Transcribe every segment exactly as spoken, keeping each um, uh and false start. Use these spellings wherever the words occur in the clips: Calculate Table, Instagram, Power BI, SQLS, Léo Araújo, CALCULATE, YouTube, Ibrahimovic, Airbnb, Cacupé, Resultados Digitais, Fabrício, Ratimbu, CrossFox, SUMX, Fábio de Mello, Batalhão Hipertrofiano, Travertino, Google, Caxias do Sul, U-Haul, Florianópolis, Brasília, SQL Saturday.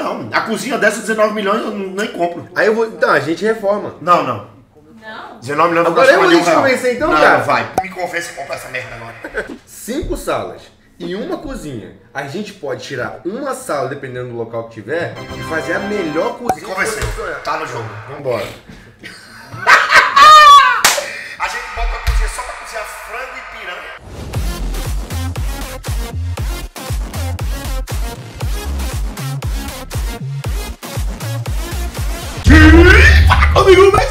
Não, a cozinha dessa dezenove milhões eu nem compro. Aí eu vou... Então, a gente reforma. Não, não. Não? dezenove milhões eu vou comprar. Agora eu vou te convencer então, não, cara. Não, vai. Me convence comprar essa merda agora. Cinco salas e uma cozinha. A gente pode tirar uma sala, dependendo do local que tiver, e fazer a melhor cozinha. Me convencer. Tá no jogo. Vambora. A gente bota a cozinha só pra cozinhar frango e piranha. Comigo, mas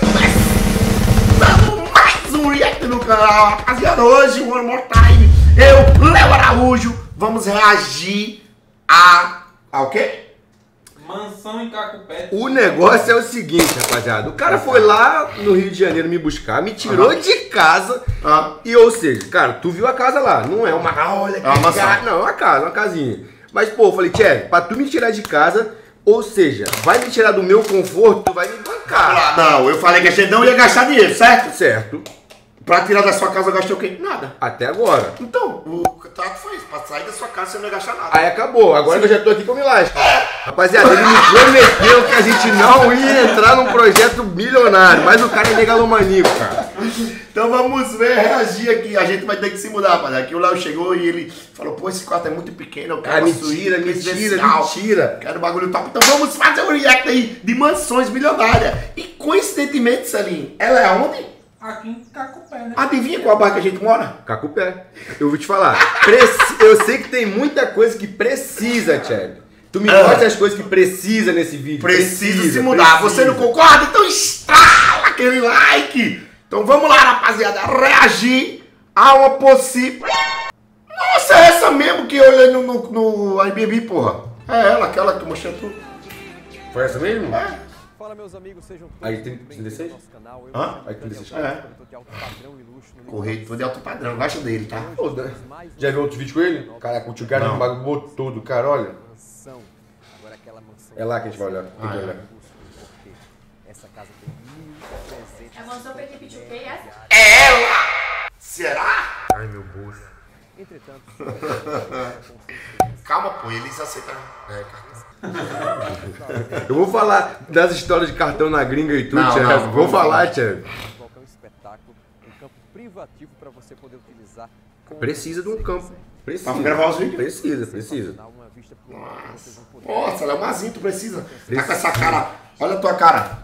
começamos mais um react no canal, rapaziada. Hoje, One More Time, eu, Léo Araújo, vamos reagir a... a o quê? Mansão em Cacupé. O negócio é o seguinte, rapaziada, o cara foi lá no Rio de Janeiro me buscar, me tirou uhum. de casa, uhum. e ou seja, cara, tu viu a casa lá, não é uma... Ah, olha que é uma casa. Não, é uma casa, uma casinha. Mas, pô, eu falei, Tchê, pra tu me tirar de casa... Ou seja, vai me tirar do meu conforto, tu vai me bancar. Não, não, eu falei que a gente não ia gastar dinheiro, certo? Certo. Pra tirar da sua casa eu gastei o quê? Nada. Até agora. Então, o contrato foi isso. Pra sair da sua casa você não ia gastar nada. Aí acabou. Agora sim, eu já tô aqui com o milagre. É. Rapaziada, ele me prometeu que a gente não ia entrar num projeto milionário. Mas o cara é megalomaníaco, cara. Então vamos ver, reagir aqui. A gente vai ter que se mudar, rapaziada. Aqui o Léo chegou e ele falou, pô, esse quarto é muito pequeno. Eu quero ah, mentira, mentira, especial. mentira. Quero bagulho top. Então vamos fazer um react aí de mansões milionárias. E coincidentemente, Celinho, ela é onde? Aqui em Cacupé, né? Adivinha qual bairro que a gente mora? Cacupé. Eu vou te falar. Preci... Eu sei que tem muita coisa que precisa, Tchad. Tu me mostra ah. as coisas que precisa nesse vídeo. Precisa, precisa se mudar. Precisa. Você não concorda? Então estrala aquele like. Então vamos lá, rapaziada. Reagir a uma possível... Nossa, é essa mesmo que eu olhei no, no, no Airbnb, porra. É ela, aquela que eu mostrei tudo. Foi essa mesmo? É. Fala, meus amigos, sejam todos bem-vindos ao nosso canal. Hã? Aí tem dezesseis? É. Corretor de alto padrão, gosta dele, tá? Pô, já viu outro vídeo com ele? Caraca, o tio cara bagulho todo, cara, olha. É lá que a gente vai olhar. Ah, é. É a mansão pra equipe de o quê? É? É ela! Será? Ai, meu bolso. Entretanto... Calma, pô, eles aceitam... É, cara. Eu vou falar das histórias de cartão na gringa e tudo, Tchê. Vou falar, Tchê. É um espetáculo, um campo privativo para você poder utilizar. Precisa de um campo. Precisa. Pra gravar os vídeos? Precisa, precisa. Nossa, Nossa Leomazinho, tu precisa. Tá com essa cara. Olha a tua cara.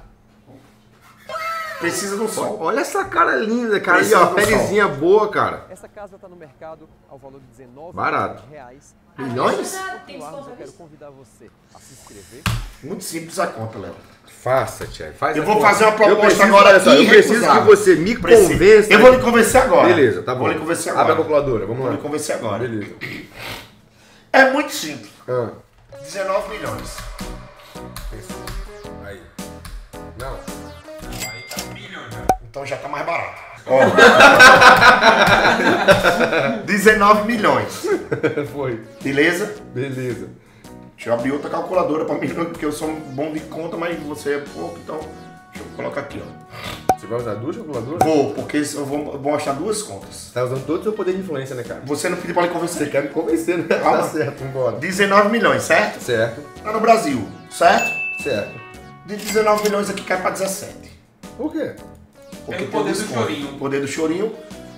Precisa do sol. Olha essa cara linda, cara. Precisa e ó, pelezinha boa, cara. Essa casa tá no mercado ao valor de dezenove reais. Milhões? Eu quero convidar você a se inscrever. Muito simples a conta, Léo. Faça, Tchê. Faz eu vou conta. fazer uma proposta eu preciso, agora. Olha só, eu preciso que você me preciso. convença. Eu vou lhe convencer agora. Beleza, tá bom. Vou lhe convencer agora. Abre a calculadora, vamos lá. Vou lhe convencer agora. Beleza. É muito simples. Ah. dezenove milhões. Aí. Não. Então já tá mais barato. Oh. dezenove milhões. Foi. Beleza? Beleza. Deixa eu abrir outra calculadora pra mim, porque eu sou um bom de conta, mas você é pouco, então deixa eu colocar aqui, ó. Você vai usar duas calculadoras? Vou, porque eu vou, eu vou achar duas contas. Tá usando todo o seu poder de influência, né, cara? Você não pediu pra me convencer. Você quer me convencer, né? Calma. Tá certo, vambora. dezenove milhões, certo? Certo. Tá no Brasil, certo? Certo. De dezenove milhões aqui cai pra dezessete. Por quê? Porque o poder do chorinho. O poder do chorinho,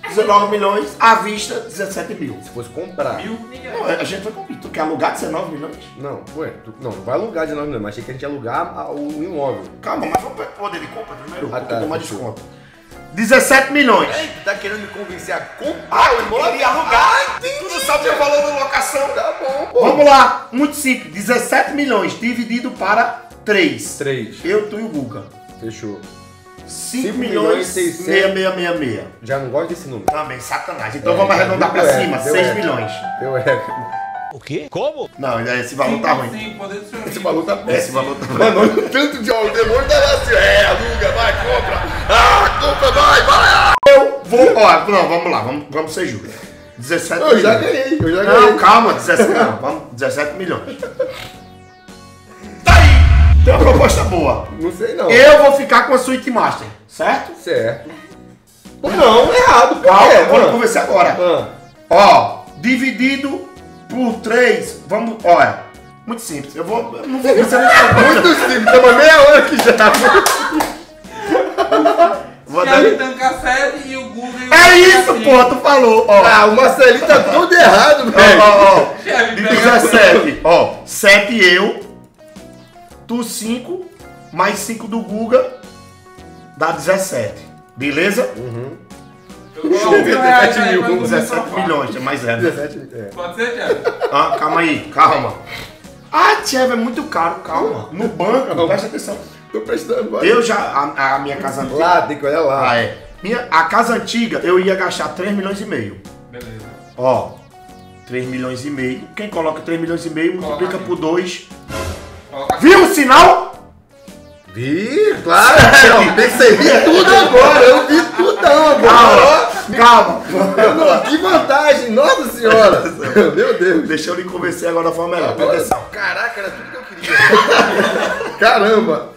dezenove milhões, à vista, dezessete mil. Se fosse comprar. Mil? Não, a gente vai comprar. Tu quer alugar dezenove milhões? Não, ué, tu, não, vai alugar dezenove milhões, mas achei que a gente ia alugar o imóvel. Calma, mas vamos para o poder de compra primeiro, ah, porque tá, tomar desconto. dezessete milhões. Ei, tu tá querendo me convencer a comprar o imóvel e alugar? Ah, tu não sabe o valor da locação. Tá bom, pô. Vamos lá, muito simples. dezessete milhões dividido para três. três. Eu, tu e o Guga. Fechou. cinco milhões seiscentos mil. Já não gosto desse número. Também, sacanagem. Então é, vamos arredondar pra é, cima. seis milhões. Eu erro. O quê? Como? Não, esse valor sim, tá ruim. Sim, esse valor tá ruim. Esse valor tá ruim. Mano, olha o tanto de o demônio tá lá assim. É, aluga, vai, compra. Ah, compra, vai, vai. Eu vou. Ó, não, vamos lá, vamos, vamos ser justos. dezessete milhões. Eu já ganhei, eu já ganhei. Não, calma, dezessete, não, vamos, dezessete milhões. Tem uma proposta boa. Não sei não. Eu vou ficar com a suíte master, certo? Certo. Não, errado. Calma, é, vamos conversar agora. Ah. Ó, dividido por três, vamos, olha, Muito simples. Eu vou... Eu não vou muito simples. Estamos meia hora aqui já. Vou dar... Cacete e o Google... É isso, porra, tu falou. Ó. Ah, o Marcelinho tá todo errado, velho. Ó, ó, ó. Cacete, ó. Sete eu. Tu cinco. Mais cinco do Guga. Dá dezessete. Beleza? Uhum. dezessete milhões, mais é, né? Pode ser, Tchev? Ah, calma aí, calma. Ah, Tchev, é muito caro, calma. No banco, não, presta atenção. Tô prestando, vai. Eu já, a, a minha casa antiga... Lá, tem que olhar lá. Ah, é. Minha, a casa antiga, eu ia gastar três milhões e meio. Beleza. Ó, três milhões e meio. Quem coloca três milhões e meio, multiplica por dois. Viu o sinal? Vi, claro. Eu percebi tudo agora, eu vi tudo agora. Calma! Mano, que vantagem! Nossa senhora! Meu Deus! Deixa eu lhe convencer agora da forma melhor. Atenção. Caraca, era tudo que eu queria. Caramba!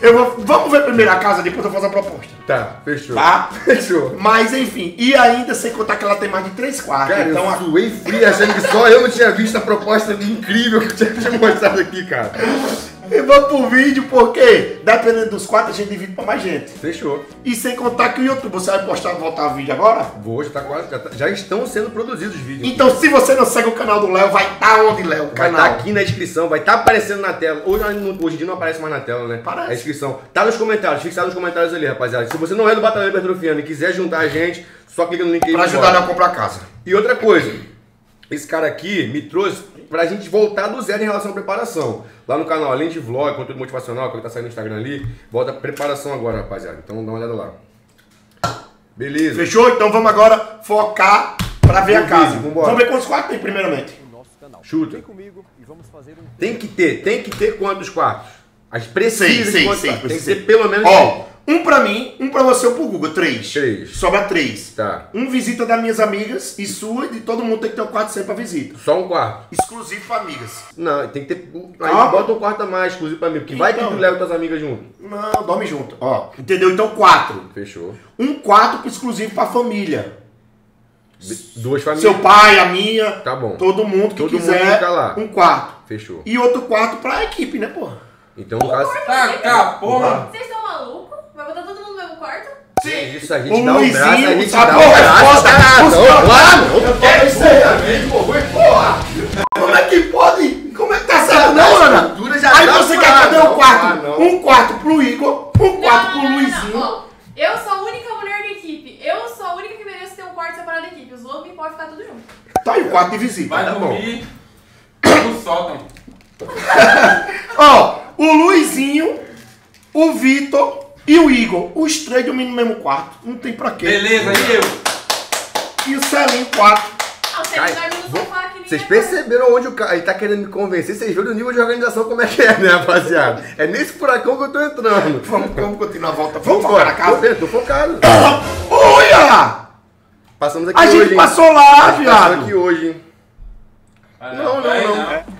Eu vou, vamos ver primeiro a casa, depois eu faço a proposta. Tá, fechou. Tá? Fechou. Mas enfim, e ainda sem contar que ela tem mais de três quartos. Cara, então, eu suei fria achando que só eu não tinha visto a proposta incrível que eu tinha te mostrado aqui, cara. E vamos pro vídeo, porque dependendo dos quatro, a gente divide pra mais gente. Fechou. E sem contar que o YouTube, você vai postar, voltar o vídeo agora? Vou, já tá quase, já, tá, já estão sendo produzidos os vídeos. Então aqui. Se você não segue o canal do Léo, vai estar tá onde, Léo? Vai estar tá aqui na descrição, vai estar tá aparecendo na tela. Hoje, hoje em dia não aparece mais na tela, né? Parece. A descrição. Tá nos comentários, fixado nos comentários ali, rapaziada. Se você não é do Batalhão Hipertrofiano e quiser juntar a gente, só clica no link aí. Pra ajudar Léo a comprar casa. E outra coisa, esse cara aqui me trouxe... pra gente voltar do zero em relação à preparação. Lá no canal, além de vlog, conteúdo motivacional, que tá saindo no Instagram ali, volta a preparação agora, rapaziada. Então dá uma olhada lá. Beleza. Fechou? Então vamos agora focar pra ver a casa. Vamos ver quantos quartos tem primeiramente. Chuta. Tem que ter, tem que ter quantos quartos? As precisas de quantos quartos? Tem que ser pelo menos... Ó, um pra mim, um pra você e um pro Guga. Três. Três. Sobra três. Tá. Um visita das minhas amigas e sua e de todo mundo tem que ter um quarto sempre pra visita. Só um quarto? Exclusivo pra amigas. Não, tem que ter... Aí ah, bota um quarto a mais, exclusivo pra mim. Porque então, vai que tu leva tuas amigas junto. Não, dorme junto. Ó, entendeu? Então quatro. Fechou. Um quarto exclusivo pra família. Duas famílias. Seu pai, a minha. Tá bom. Todo mundo que todo quiser. Mundo fica lá. Um quarto. Fechou. E outro quarto pra equipe, né, porra? Então o caso... Tá, tá, porra. Vocês estão malucos? Vai botar todo mundo no mesmo quarto? Sim. Isso, a gente o dá um braço, a gente dá um braço. Não, claro. Eu quero isso aí, amigo. Porra. Como é que pode? Como é que tá certo, não, Ana? Aí você quer cadê o quarto? Um quarto pro Igor, um quarto pro Luizinho. Eu sou a única mulher da equipe. Eu sou a única que merece ter um quarto separado da equipe. Os homens podem ficar tudo junto. Tá aí o quarto de visita. Vai dormir no sótão. Ó, o Luizinho, o Vitor... E o Igor, os três dormindo no mesmo quarto. Não tem pra quê. Beleza, e eu? E o Celinho, quatro. Ah, o Celinho dorme no sofá aqui. Vocês perceberam onde o cara... Ele tá querendo me convencer. Vocês viram o nível de organização como é que é, né, rapaziada? É nesse furacão que eu tô entrando. Vamos, vamos continuar a volta. Vamos focar na casa. Eu tô focado. Olha! Passamos aqui hoje, hein? A gente passou lá, viado. Passamos aqui hoje, hein? Não, não, não.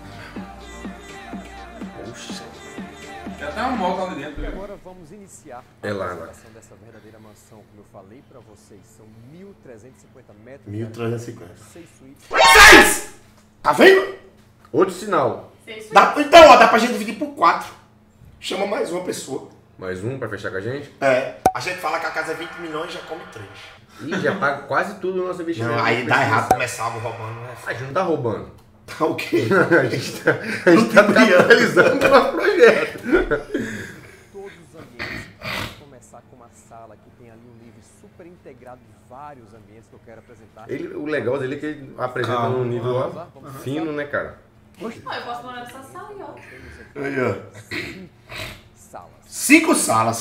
Tem uma moto lá dentro. Agora vamos iniciar a construção dessa verdadeira mansão, como eu falei pra vocês, são mil trezentos e cinquenta metros. mil trezentos e cinquenta. seis! Tá vendo? Outro sinal. Dá, então, ó, dá pra gente dividir por quatro. Chama mais uma pessoa. Mais um pra fechar com a gente? É. A gente fala que a casa é vinte milhões e já come três. Ih, já paga quase tudo no nosso investimento. Não, aí dá errado começar roubando, né? A gente não tá roubando. Tá o quê? A gente tá, a gente tá capitalizando o nosso projeto. Todos os ambientes. Vou começar com uma sala que tem ali um nível super integrado de vários ambientes que eu quero apresentar. Ele, o legal dele é que ele apresenta ah, num nível ó, fino, né, cara? Não, eu posso morar nessa sala aí, ó. Aí, ó. Salas. Cinco salas.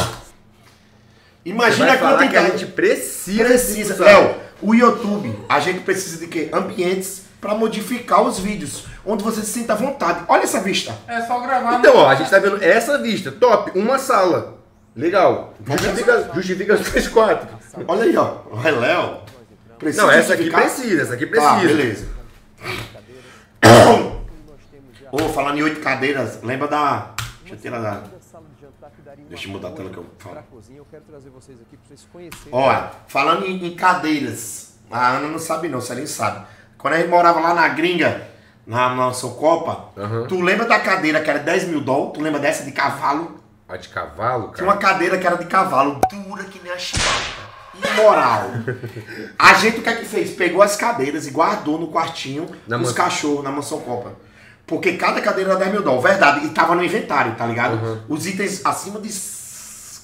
Imagina quanto que a gente precisa. Precisa. Léo, o YouTube, a gente precisa de quê? Ambientes. Pra modificar os vídeos, onde você se sinta à vontade. Olha essa vista. É só gravar. Então, ó, a gente tá vendo essa vista. Top, uma sala. Legal. Justifica, justifica os três quatro. Olha aí, ó. Olha, Léo. Precisa Não, essa justificar? aqui precisa, essa aqui precisa. Ah, beleza. Ô, oh, falando em oito cadeiras, lembra da... Deixa eu tirar da... Deixa eu mudar a tela que eu falo. Olha, falando em cadeiras, a Ana não sabe não, se ela sabe. Quando a gente morava lá na gringa, na nossa Copa, uhum. Tu lembra da cadeira que era dez mil dólares? Tu lembra dessa de cavalo? A de cavalo, cara? Tinha uma cadeira que era de cavalo, dura que nem a chibata. Imoral. A gente o que é que fez? Pegou as cadeiras e guardou no quartinho na os cachorros na mansão Copa. Porque cada cadeira era dez mil dólares, verdade. E tava no inventário, tá ligado? Uhum. Os itens acima de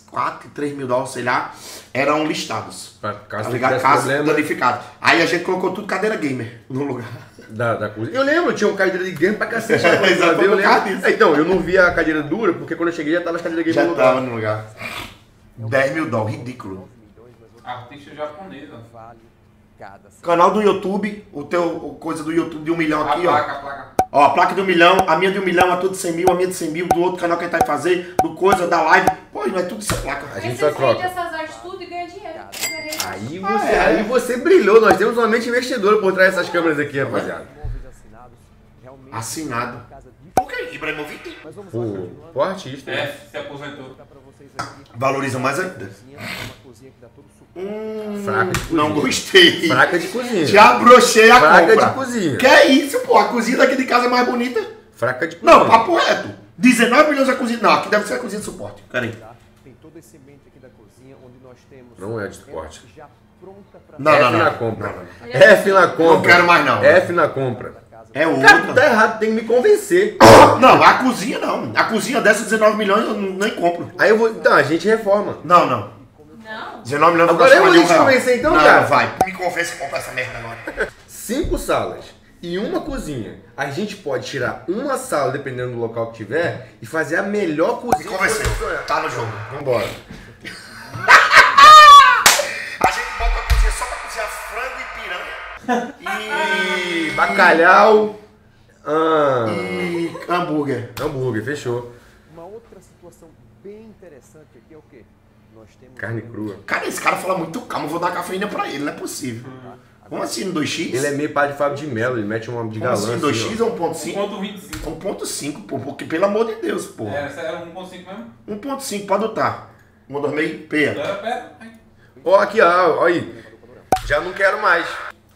quatro, três mil dólares, sei lá, eram listados. Pra caso, tá ligado? Caso danificado. Aí a gente colocou tudo cadeira gamer no lugar. Da, da coisa. Eu lembro, tinha uma cadeira de game pra cacete. É, exatamente, eu lembro. É, então, eu não via a cadeira dura, porque quando eu cheguei já tava as cadeiras game já no lugar. Já tava no lugar. dez mil dólares, ridículo. Artista japonesa. Canal do YouTube, o teu coisa do YouTube de um milhão aqui, a placa, ó. A placa. Ó, a placa de um milhão, a minha de um milhão, a tua de cem mil, a minha de cem mil, do outro canal que a gente vai fazer, do coisa, da live. Pô, não é tudo isso, placa. A gente só troca. Essas artes tudo e ganha dinheiro. Aí você, ah, é. aí você brilhou, nós temos uma mente investidora por trás dessas câmeras aqui, rapaziada. Assinado. Por que Ibrahimovic? O artista. É, se aposentou. Valoriza mais ainda. Hum, fraca de cozinha. Não gostei. Fraca de cozinha. Já brochei a fraca compra. Fraca de cozinha. Que é isso, pô? A cozinha daqui de casa é mais bonita. Fraca de cozinha. Não, papo reto. dezenove milhões a cozinha. Não, aqui deve ser a cozinha de suporte. Peraí. Tem todo esse ambiente aqui da cozinha onde nós temos. Não é de suporte. Já pronta pra... Não, não, não. F na compra. Não, não. F na compra. Não quero mais, não. F na compra. É o cara, tá errado, tem que me convencer. Não, a cozinha não. A cozinha dessa dezenove milhões eu nem compro. Aí eu vou. Então, a gente reforma. Não, não. Não. dezenove milhões eu vou comprar. Agora eu vou te convencer então, não, cara. Não, vai. Me convence a comprar essa merda agora. Cinco salas e uma cozinha. A gente pode tirar uma sala, dependendo do local que tiver, e fazer a melhor cozinha. Me convenceu. Tá no jogo. Vambora. A gente bota a cozinha só pra cozinhar frango e piranha. E bacalhau ah, e hambúrguer. Hambúrguer, fechou. Uma outra situação bem interessante aqui é o quê? Nós temos carne crua. Cara, esse cara fala muito calmo, vou dar cafeína pra ele, não é possível. Hum. Vamos assim no dois x? Ele é meio pai de Fábio de Mello, ele mete um nome de galã. Assim, dois x é um ponto cinco? um ponto cinco, pô, porque pelo amor de Deus, pô. É, essa era um ponto cinco mesmo? um ponto cinco, pode adotar. um ponto cinco, pera. Ó, aqui, ó, ó aí. Já não quero mais.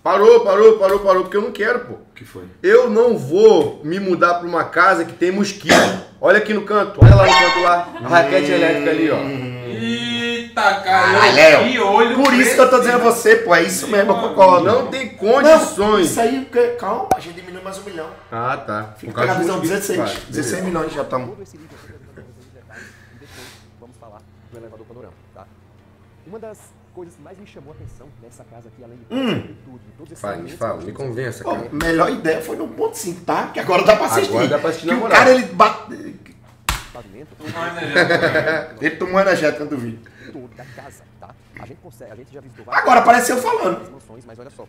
Parou, parou, parou, parou, porque eu não quero, pô. O que foi? Eu não vou me mudar pra uma casa que tem mosquito. Olha aqui no canto, olha lá no canto lá. A raquete elétrica ali, ó. Eita, cara. Ah, Léo, que olho. Por isso que eu tô dizendo a você, pô. É isso mesmo, eu concordo. Não tem condições. Não, isso aí, calma, a gente diminuiu mais um milhão. Ah, tá. Fica com a visão dezesseis. Cara, dezesseis milhões já estamos. Vamos falar do elevador panorâmico, tá? Uma das coisas que mais me chamou a atenção nessa casa aqui, além de hum. tudo, fala, me fala, me convença, cara. Pô, melhor ideia foi no ponto cinco, tá? Que agora dá pra assistir. Agora dá pra assistir o cara, ele bate... Ele tomou energética do vídeo. Toda a casa, tá? A gente consegue, a gente já visitou várias... Agora parece eu falando. Mas olha só.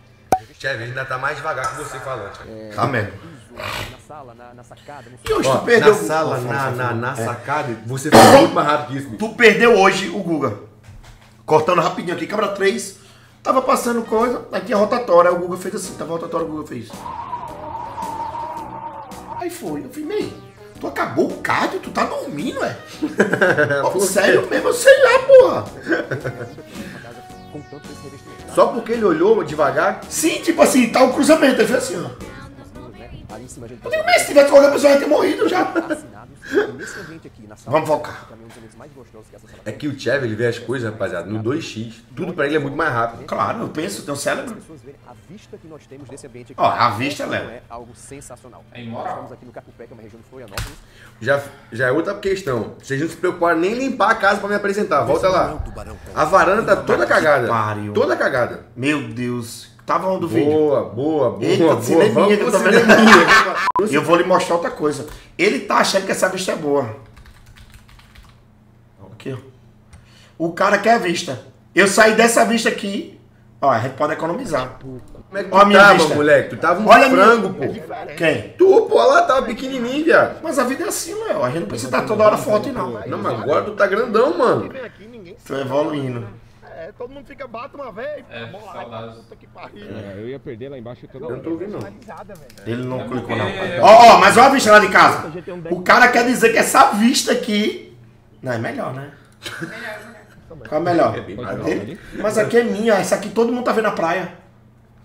Chefe, ainda tá mais devagar que você falando. É... Tá mesmo. Na sala, na, na sacada... E hoje tu perdeu... Na sala, na, na, na sacada, você foi muito mais rápido que isso. Tu perdeu hoje o Guga. Cortando rapidinho aqui, câmera três, tava passando coisa, aqui a rotatória, o Guga fez assim, tava a rotatória, o Guga fez. Aí foi, eu falei, tu acabou o cardio, tu tá dormindo, é? Sério mesmo, eu sei lá, porra. Só porque ele olhou devagar? Sim, tipo assim, tá o cruzamento, ele fez assim, ó. Eu tenho medo, se tivesse qualquer pessoa ia ter morrido já. Vamos focar. É que o Chevy, ele vê as coisas, rapaziada, no dois x. Tudo pra ele é muito mais rápido. Claro, eu penso, tem um cérebro. A vista que nós temos desse ambiente aqui. Ó, a vista é algo sensacional. É imoral. Estamos aqui no Cacupé, que é uma região de Florianópolis. Já, já é outra questão. Vocês não se preocuparam nem limpar a casa pra me apresentar. Volta lá. A varanda tá toda cagada. Toda cagada. Meu Deus. Tava onde o vídeo? Boa, boa, boa. Eita, boa, boa. Vamos, eu, tô vendo minha. Eu vou lhe mostrar outra coisa. Ele tá achando que essa vista é boa. Aqui, ó. O cara quer a vista. Eu saí dessa vista aqui. Ó, a gente pode economizar. Como é que tu ó, minha tava, vista. Moleque? Tu tava um olha frango, minha... pô. Quem? Tu, pô, lá tava pequenininho, viado. Mas a vida é assim, Léo. A gente não precisa estar toda hora forte, não. Não, mas agora tu tá grandão, mano. Tô evoluindo. Todo mundo fica, bate uma vez, é, bola, puta que pariu. É, eu ia perder lá embaixo toda hora. Eu não tô ouvindo, não. Ele não é, clicou, não. Ó, é, ó, é, oh, oh, mas olha a vista lá de casa. O cara quer dizer que essa vista aqui... Não, é melhor, né? É melhor. É melhor. Mas aqui é minha, essa aqui todo mundo tá vendo a praia.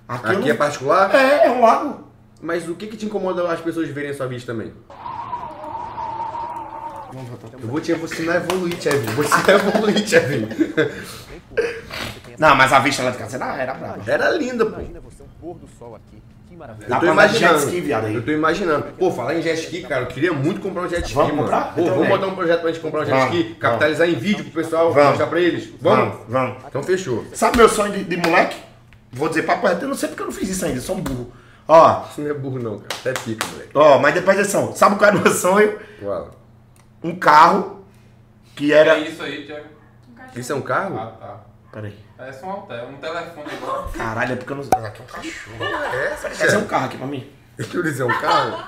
Aqui, aqui eu... é particular? É, é um lago. Mas o que que te incomoda as pessoas verem a sua vídeo também? Eu vou te ensinar a evoluir, Chevy. Vou te ensinar a evoluir, Chevy. Não, mas a vista lá de casa era, era brava. Era linda, pô. Eu tô imaginando, jet ski, viado, aí. Eu tô imaginando. Pô, falar em jet ski, cara, eu queria muito comprar um jet ski, vamos mano. Comprar? Pô, então, vamos botar um projeto pra gente comprar um jet vamos, ski, capitalizar vamos. Em vídeo pro pessoal, vamos. Mostrar pra eles. Vamos? Vamos, vamos. Então fechou. Sabe meu sonho de, de moleque? Vou dizer papo reto, eu não sei porque eu não fiz isso ainda, eu sou um burro. Ó. Isso não é burro não, cara. Até pica, moleque. Ó, mas depois é são. Sabe qual era o meu sonho? Uau. Um carro que era... É isso aí, Thiago. Isso é um carro? Ah, tá. Peraí. Parece um hotel, um telefone igual. Caralho, é porque eu não... Ah, aqui é um cachorro. É, sabe? Quer dizer um carro aqui pra mim? Quer dizer um carro?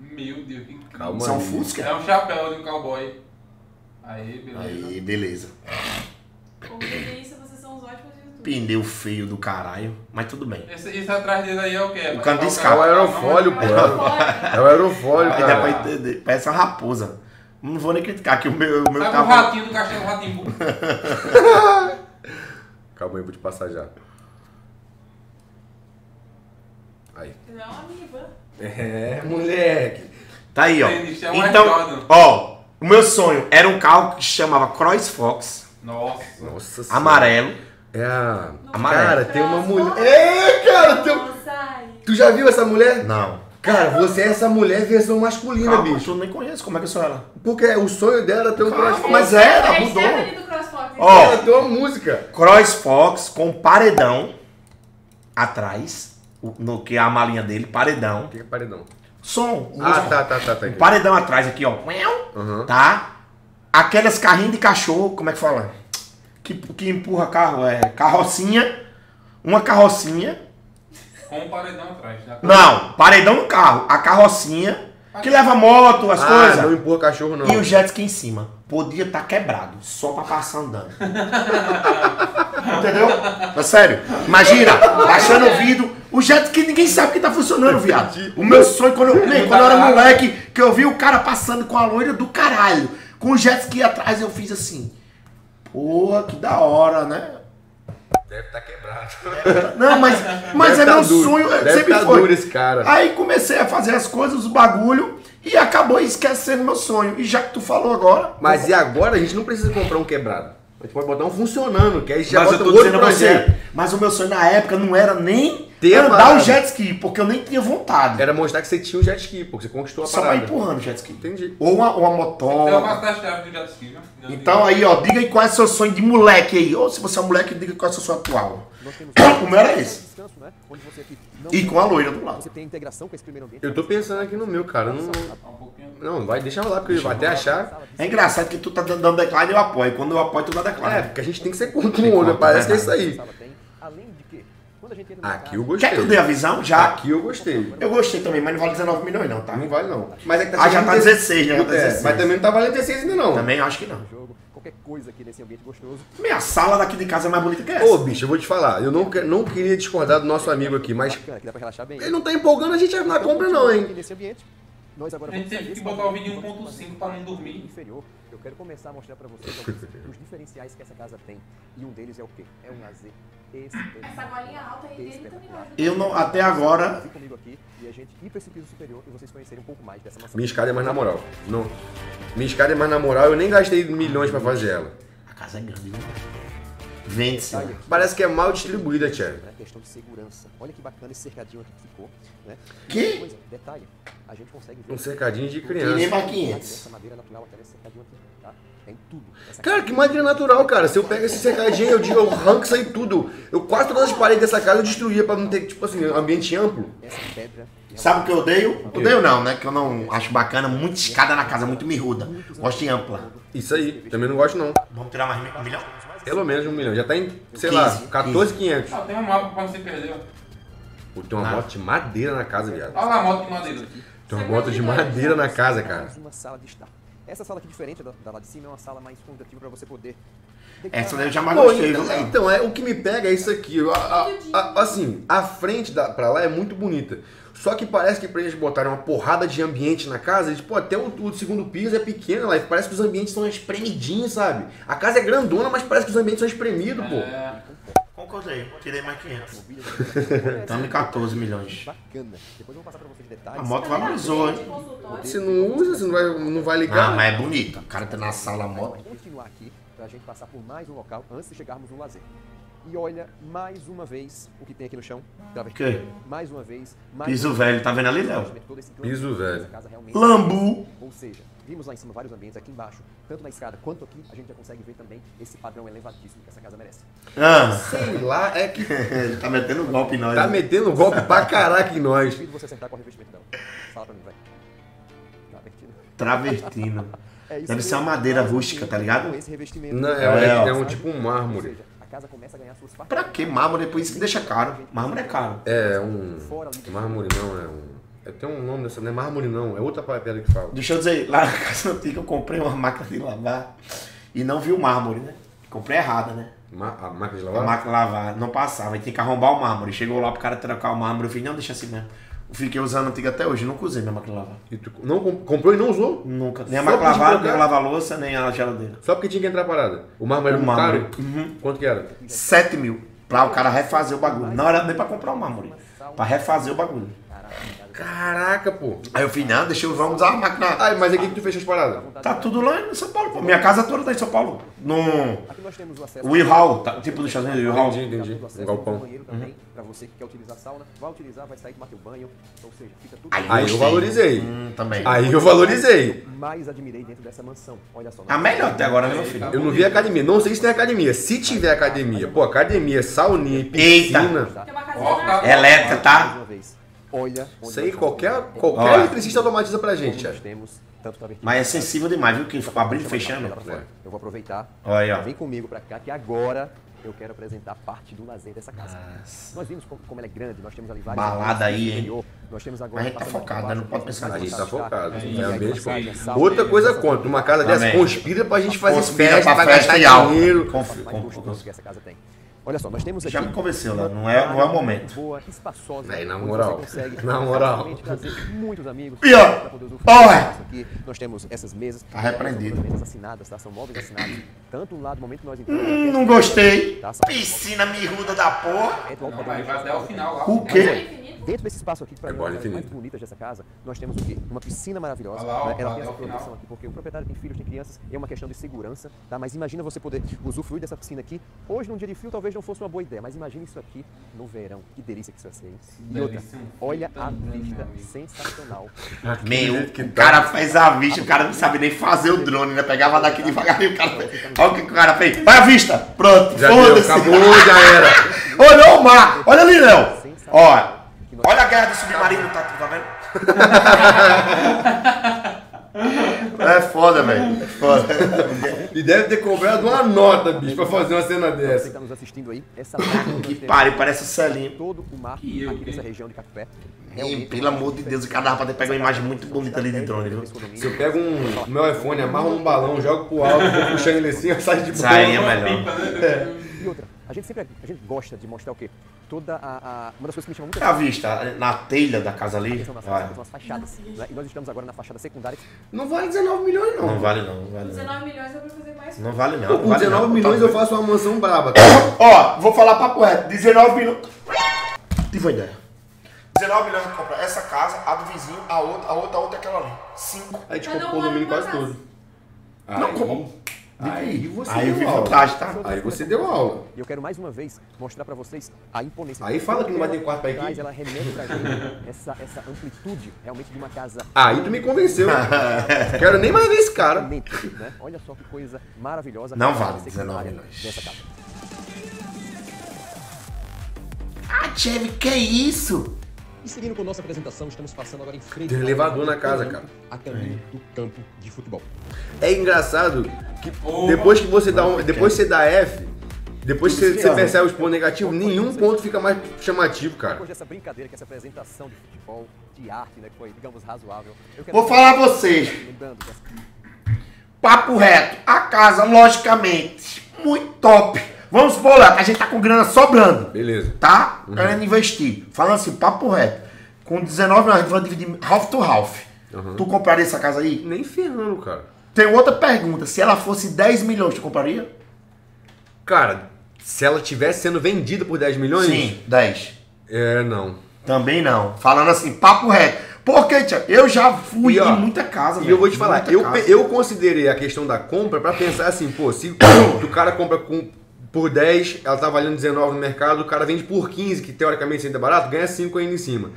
Meu Deus, que calma. São Fusca? É um chapéu de um cowboy. Aí, beleza. Aí, beleza. Como isso, vocês são os ótimos de YouTube. Pneu feio do caralho, mas tudo bem. Esse, esse atrás dele aí é o quê? O canto desse carro. É o aerofólio, pô. É o aerofólio, cara. Aí dá pra entender. Parece uma raposa. Não vou nem criticar que o meu, o meu sabe carro... Sabe o ratinho do castelo Ratimbu? Calma aí, vou te passar já. Aí. Não é uma minivan. É, moleque. Tá aí, ó. É um então, R J. Ó, o meu sonho era um carro que se chamava Cross Fox. Nossa. Nossa amarelo. É a... Amarelo. Cara, tem uma mulher... É, cara, tem... Tu já viu essa mulher? Não. Cara, você é essa mulher versão masculina, calma, bicho. Eu nem conheço, como é que eu sou ela? Porque o sonho dela era ter um CrossFox. Mas era, é, mudou. Ó, ela tem uma música. CrossFox com paredão atrás, no que é a malinha dele, paredão. O que é paredão? Som. Ah, música. tá, tá, tá. tá um paredão atrás aqui, ó. Uhum. Tá? Aquelas carrinhos de cachorro, como é que fala? Que, que empurra carro, é carrocinha. Uma carrocinha. Com o paredão atrás. Tá? Não, paredão no carro. A carrocinha, ah, que leva moto, as ah, coisas. Não empurra cachorro, não. E o jet ski em cima. Podia estar tá quebrado, só pra passar andando. Entendeu? É sério. Imagina, baixando o vidro. O jet ski ninguém sabe que tá funcionando, viado. O meu sonho, quando eu, nem, quando eu era moleque, que eu vi o cara passando com a loira do caralho. Com o jet ski atrás, eu fiz assim. Porra, que da hora, né? Deve estar tá quebrado. Não, mas, mas é tá meu duro. Sonho. Deve sempre tá foi. Duro esse cara. Aí comecei a fazer as coisas, os bagulho, e acabou esquecendo meu sonho. E já que tu falou agora... Mas e agora a gente não precisa comprar um quebrado. A gente pode botar um funcionando, que aí já mas bota eu tô outro projeto. Você, mas o meu sonho na época não era nem ter andar o jet ski, porque eu nem tinha vontade. Era mostrar que você tinha o jet ski, porque você conquistou a só parada. Só vai empurrando o jet ski. Entendi. Ou uma, uma motora. Então, uma do jet ski, né? Então aí, ó, diga aí qual é o seu sonho de moleque aí. Ou se você é um moleque, diga qual é o seu sonho atual. Como era esse? Né? Onde você aqui não e com a loira do lado. Você tem integração com esse primeiro ambiente. Eu tô pensando aqui no meu, cara. Não, não vai, deixa lá, porque deixa eu vou até achar. É engraçado que tu tá dando declaro e eu apoio. Quando eu apoio, tu dá declaro. É, porque a gente tem que ser contra o olho, parece que é isso aí. Aqui eu gostei. Quer que eu dê a visão? Já. Aqui eu gostei. Eu gostei também, mas não vale dezenove milhões não, tá? Não vale não. Mas é que tá ah, já tá dezesseis, né? dezesseis. Mas também não tá valendo dezesseis ainda não. Também acho que não. Qualquer coisa aqui nesse ambiente gostoso. Minha sala daqui de casa é mais bonita que essa. Ô, bicho, eu vou te falar. Eu não, não queria discordar do nosso amigo aqui, mas... Ele não tá empolgando a gente na compra não, hein? A gente teve que botar o vídeo um ponto cinco para não dormir. Inferior. Eu quero começar a mostrar para vocês os diferenciais que essa casa tem. E um deles é o quê? É um lazer. Esse, essa bolinha alta aí dele também não eu não, até agora comigo aqui e a gente ir para esse piso superior e vocês conhecerem um pouco mais dessa maçã. Minha escada é mais na moral. Não. Minha escada é mais na moral, eu nem gastei milhões para fazer ela. A casa é grande, né? Vende-se. Parece que é mal distribuída, Thiago. É questão de segurança. Olha que bacana esse cercadinho aqui que ficou, né? Que? Coisa, detalhe, a gente consegue ver um cercadinho de criança. Que nem maquinhos. Essa madeira natural, aquela cercadinho aqui, tá? Tem tudo. Cara, que madeira natural, cara. Se eu pego esse cercadinho, eu digo, eu arranco isso aí tudo. Eu quase todas as paredes dessa casa eu destruía pra não ter, tipo assim, um ambiente amplo. Essa pedra... Sabe o que eu odeio? Okay. Odeio não, né? Que eu não acho bacana. Muita escada na casa, muito mirruda. Gosto de ampla. Isso aí. Também não gosto, não. Vamos tirar mais um milhão? Pelo menos um milhão. Já tá em, sei quinze, lá, quatorze mil e quinhentos. Ah, tem uma moto pra você perder. Pô, tem uma ah. moto de madeira na casa, viado. Olha lá a moto de madeira aqui. Tem uma moto de madeira na casa, cara. Uma sala de estar. Essa sala aqui, diferente da, da lá de cima, é uma sala mais convidativa pra você poder... Essa daí eu já mais gostei. Então, então é, o que me pega é isso aqui. A, a, a, assim, a frente da, pra lá é muito bonita. Só que parece que pra eles botarem uma porrada de ambiente na casa, eles, pô, até o, o segundo piso é pequeno, lá, parece que os ambientes são espremidinhos, sabe? A casa é grandona, mas parece que os ambientes são espremidos, pô. É... concordei. Tirei mais quinhentos. Estamos em quatorze milhões. Bacana. Depois eu vou passar pra vocês detalhes. A moto valorizou, hein? Se não usa, você não vai, não vai ligar. Ah, mas é bonito. O cara tá na sala, a moto. Vamos continuar aqui pra gente passar por mais um local antes de chegarmos no lazer. E olha, mais uma vez, o que tem aqui no chão. Que? Mais uma vez. Mais piso uma velho, vez. Tá vendo ali, Léo? Piso velho. Lambu! Ou seja, vimos lá em cima vários ambientes, aqui embaixo, tanto na escada quanto aqui, a gente já consegue ver também esse padrão elevadíssimo que essa casa merece. Ah, sei lá, é que... tá metendo golpe em nós. Tá, né? Metendo golpe pra caraca em nós. Duvido você acertar com o revestimento dela. Fala pra mim, vai. Travertino. Travertino. É isso. Deve ser uma madeira rústica, tá ligado? Esse revestimento. Não, é, é, é um tipo um mármore. Casa começa a ganhar suas partes. Pra que mármore? Por isso que deixa caro. Mármore é caro. É um... mármore não, é um... É, tem um nome dessa, não é mármore não, é outra pedra que fala. Deixa eu dizer, lá na casa antiga eu comprei uma máquina de lavar e não vi o mármore, né? Comprei errada, né? Ma a máquina de lavar? A máquina de lavar, não passava, aí tem que arrombar o mármore. Chegou lá pro cara trocar o mármore, eu falei, não, deixa assim mesmo. Eu fiquei usando a antiga até hoje, nunca usei minha máquina de lavar. E tu não comprou e não usou? Nunca. Nem a máquina de lavar, nem a lava-louça, nem a geladeira. Só porque tinha que entrar a parada. O mármore era um caro? Uhum. Quanto que era? sete mil. Pra o cara refazer o bagulho. Não era nem pra comprar o mármore. Pra refazer o bagulho. Caraca, pô. Aí eu falei, não, deixa eu vamos usar a máquina. Ah, mas é aqui que tu fez as paradas? Tá tudo lá em São Paulo, pô. Minha casa toda tá em São Paulo. No... Aqui nós temos o acesso... O U-Haul, tá, tipo do Estados Unidos, o U-Haul. Entendi, entendi. O galpão. Uhum. Pra você que quer utilizar sauna, vai utilizar, vai sair, tomar o banho. Ou seja, fica tudo... Aí, aí eu valorizei. Hum, também. Aí eu valorizei. Mais admirei dentro dessa mansão. Olha só. A melhor até agora, meu filho. Eu não vi academia. Não sei se tem academia. Se tiver academia, pô, academia, sauninha, piscina... Eita! Elétrica, tá? Olha, sei, qualquer, qualquer eletricista automatiza pra gente. Nós temos, tanto mas é sensível demais, viu? Quem ficou abrindo e fechando. É. Eu vou aproveitar. Olha, vem ó. comigo pra cá, que agora eu quero apresentar parte do lazer dessa casa. Nossa. Nós vimos como, como ela é grande, nós temos ali várias... Balada aí, hein? Nós temos agora, a gente tá focado, né? Não pode pensar nisso. A gente tá focado. Outra coisa conta, uma casa dessa conspira pra gente fazer festa, pra gastar dinheiro. Confio que essa casa tem. Olha só, nós temos aqui... Já me convenceu, lá. Não é, não é o momento. Boa, espaçosa. Aí, na moral. Na moral. Muitos amigos. E ó, olha! Nós temos essas mesas. Tá repreendido. Mesas assinadas, tá? São móveis assinados. Tanto lá do momento que nós entramos... Hum, não gostei. Piscina mirruda da porra. Não, vai até o final lá. O quê? Dentro desse espaço aqui, que para é mim, é mais bonita dessa casa, nós temos o quê? Uma piscina maravilhosa. Olá, olá, ela tem essa proteção aqui, porque o proprietário tem filhos, tem crianças, é uma questão de segurança, tá? Mas imagina você poder usufruir dessa piscina aqui. Hoje, num dia de frio, talvez não fosse uma boa ideia, mas imagina isso aqui no verão. Que delícia que isso vai ser, hein? E outra, olha a vista sensacional. Meu, o cara fez a vista, o cara não sabe nem fazer o drone, né? Pegava daqui devagarinho, o cara fez. Olha o que o cara fez. Olha a vista! Pronto, foda-se. Acabou, já era. Olha o mar! Olha ali, Léo! Olha. Olha a guerra do submarino, tá, tá vendo? É foda, velho. É foda. E deve ter cobrado uma nota, bicho, pra fazer uma cena dessa. Você tá nos assistindo aí, essa que pare, parece o Celinho. Todo o mar aqui dessa região de Cacupé. E, pelo amor de Deus, o cara dá pra pegar uma imagem muito bonita ali de drone, viu? Se eu pego um meu iPhone, amarro um balão, jogo pro alto, vou puxando ele assim, eu saio de boa. Sai, é melhor. É. E outra, a gente sempre a gente gosta de mostrar o quê? Toda a, a... Uma das coisas que me chama muito... É a vista, na telha da casa ali. São as fachadas. Né? E nós estamos agora na fachada secundária. Não vale dezenove milhões, não. Não vale, não. Vale, dezenove milhões eu vou fazer mais. Não vale, não. Com vale dezenove milhões eu faço uma mansão braba. Ó, vou falar papo reto. dezenove milhões... Tive uma ideia. dezenove milhões eu compro essa casa, a do vizinho, a outra, a outra, a outra, aquela ali. cinco. Aí a gente comprou o domínio quase todo. Não, como... Aí você, aí, deu aula. Tá? Aí você deu aula. E eu quero mais uma vez mostrar pra vocês a imponência. Aí fala que não vai ter quarto pra equipe. Ela remete pra gente essa, essa amplitude realmente de uma casa. Aí tu me convenceu. Quero nem mais ver esse cara. Olha só que coisa maravilhosa. Não vale dezenove milhões. Dessa casa. Ah, Chevy, que isso? E seguindo com nossa apresentação, estamos passando agora em frente... Tem elevador na casa, cara. A caminho do campo de futebol. É engraçado que depois que você dá um, depois você dá F, depois que você percebe os pontos negativos, nenhum ponto fica mais chamativo, cara. Depois dessa brincadeira, que essa apresentação de futebol, de arte, né, que foi, digamos, razoável... Vou falar a vocês. Papo reto. A casa, logicamente, muito top. Vamos supor, Léo, a gente tá com grana sobrando. Beleza. Tá? Uhum. Querendo investir. Falando assim, papo reto. Com dezenove milhões, a gente vai dividir half to half. Uhum. Tu compraria essa casa aí? Nem ferrando, cara. Tem outra pergunta. Se ela fosse dez milhões, tu compraria? Cara, Se ela estivesse sendo vendida por dez milhões? Sim, dez. É, não. Também não. Falando assim, papo reto. Porque, tia, eu já fui e, ó, em muita casa, velho. E eu vou te falar, eu, eu considerei a questão da compra pra pensar assim, pô, se o cara compra com, por dez, ela tá valendo dezenove no mercado, o cara vende por quinze, que teoricamente ainda é barato, ganha cinco ainda em cima.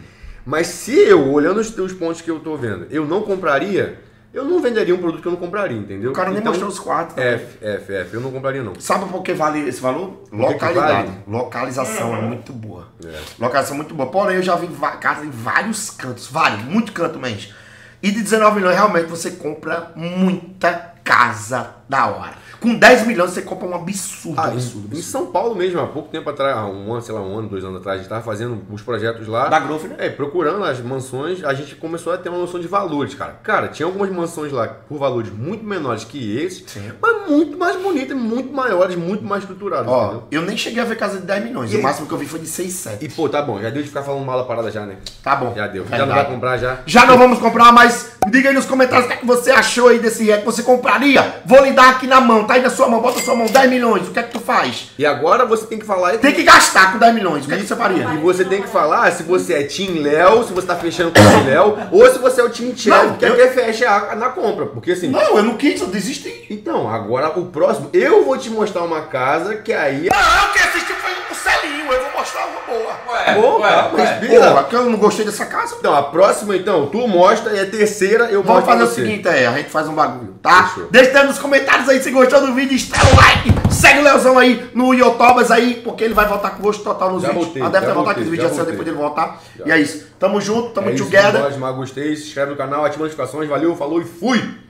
Mas se eu, olhando os teus pontos que eu tô vendo, eu não compraria, eu não venderia um produto que eu não compraria, entendeu? O cara nem então, mostrou os quatro. Também. F, F, F, eu não compraria não. Sabe por que vale esse valor? Localidade. Vale? Localização é, é muito boa. É. Localização muito boa. Porém, eu já vi casa em vários cantos, vários, muito canto mesmo. E de dezenove milhões, realmente, você compra muita casa da hora. Com dez milhões, você compra um absurdo. Ah, absurdo, absurdo. Em São Paulo mesmo, há pouco tempo atrás, um ano, sei lá, um ano, dois anos atrás, a gente estava fazendo os projetos lá. Da Grof, né? É, procurando as mansões, a gente começou a ter uma noção de valores, cara. Cara, tinha algumas mansões lá por valores muito menores que esse, sim, mas muito mais bonitas, muito maiores, muito mais estruturadas. Ó, entendeu? Eu nem cheguei a ver casa de dez milhões, e o máximo que eu vi foi de seis, sete. E pô, tá bom, já deu de ficar falando mal da parada já, né? Tá bom. Já deu. É já verdade. Não vai comprar, já? Já não vamos comprar, mas diga aí nos comentários o que você achou aí desse reto, você compraria? Vou lhe dar aqui na mão, tá aí na sua mão, bota sua mão, dez milhões, o que é que tu faz? E agora você tem que falar... Tem que gastar com dez milhões, o que é que você faria? E você tem que falar se você é Team Léo, se você tá fechando com o Team Léo, ou se você é o Team Tchel, que eu... quer fechar na compra, porque assim... Não, eu não quis, eu desisti. Então, agora o próximo, eu vou te mostrar uma casa que aí... Não, quem assistiu foi o Celinho, eu vou mostrar uma boa. Ué, boa, ué, mas boa, que eu não gostei dessa casa. Então, a próxima então, tu mostra, e a terceira eu vou fazer o seguinte, é, a gente faz um bagulho, tá? Fechou. Deixa nos comentários aí se gostou do vídeo, estrela o like, segue o Leozão aí no Yotobas aí, porque ele vai voltar com o gosto total nos já vídeos. Voltei, ah, deve voltar voltei, aqui os vídeos assim, depois dele voltar. Já. E é isso. Tamo junto, tamo é together. Isso, gostei, se inscreve no canal, ativa as notificações, valeu, falou e fui!